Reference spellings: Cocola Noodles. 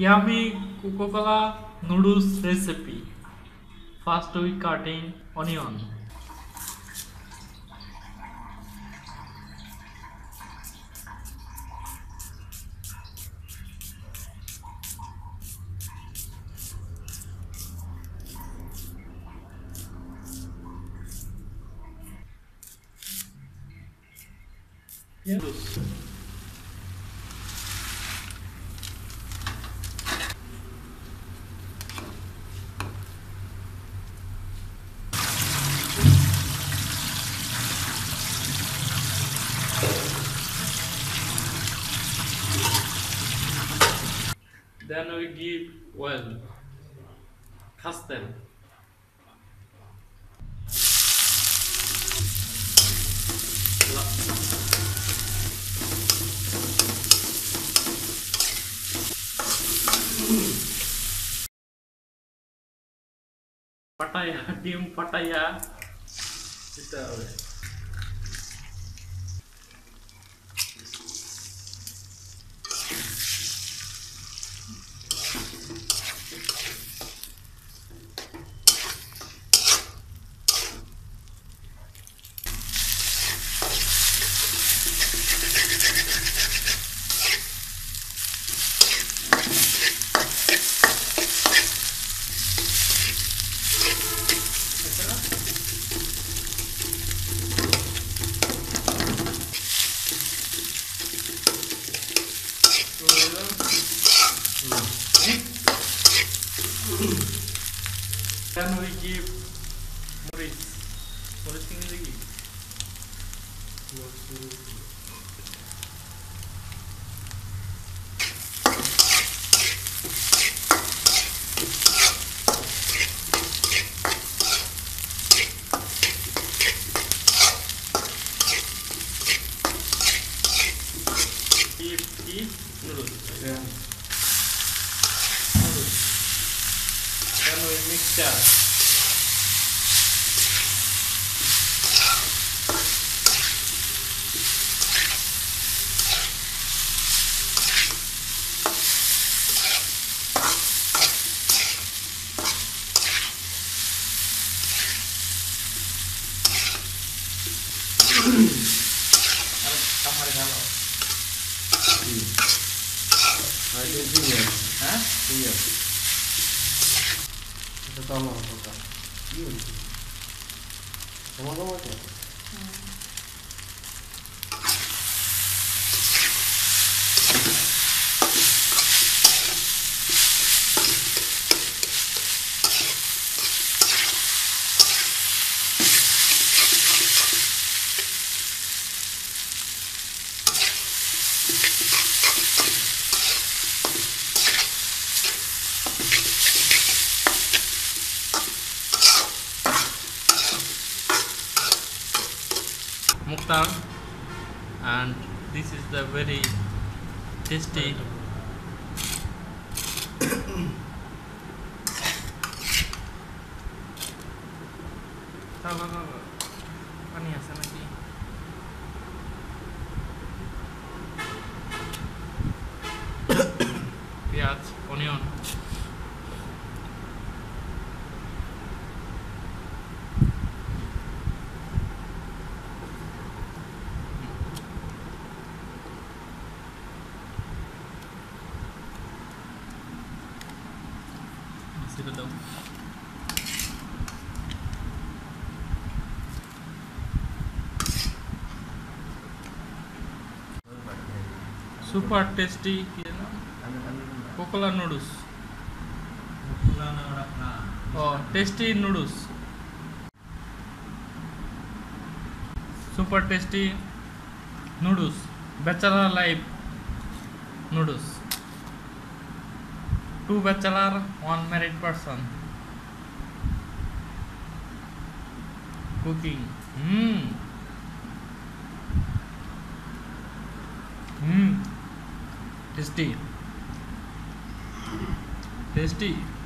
Yummy Cocola Noodles recipe. First we cutting onion. Yep. Then we give well, cast them. Pattaya, dim pattaya. Then we give Moritz. Moritz thing is again. Give mixture. I это там можно пока. Помогло тебе? And this is the very tasty Piaz, onion. Super tasty, you know? Cocola noodles. Oh, tasty noodles. Super tasty noodles. Bachelor life noodles. 2 bachelor, 1 married person. Cooking. Tasty.